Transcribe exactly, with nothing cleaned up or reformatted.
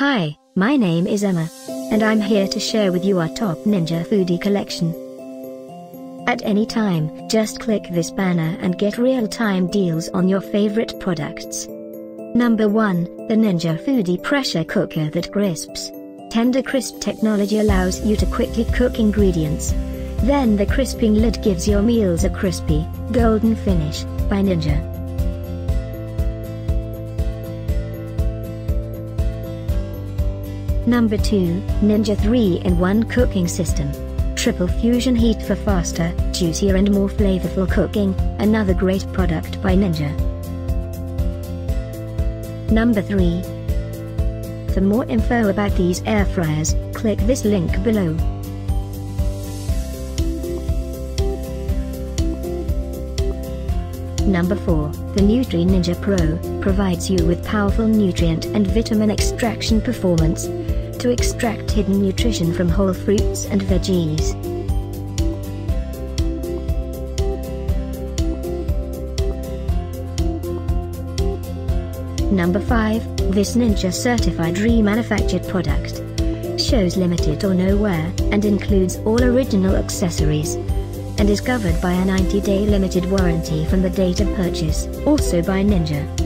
Hi, my name is Emma, and I'm here to share with you our top Ninja Foodi collection. At any time, just click this banner and get real-time deals on your favorite products. Number one, the Ninja Foodi pressure cooker that crisps. TenderCrisp technology allows you to quickly cook ingredients. Then the crisping lid gives your meals a crispy, golden finish, by Ninja. Number two, Ninja three in one cooking system. Triple fusion heat for faster, juicier and more flavorful cooking, another great product by Ninja. Number three. For more info about these air fryers, click this link below. Number four. The Nutri Ninja Pro provides you with powerful nutrient and vitamin extraction performance to extract hidden nutrition from whole fruits and veggies. Number five, this Ninja certified remanufactured product. Shows limited or no wear, and includes all original accessories. And is covered by a ninety day limited warranty from the date of purchase, also by Ninja.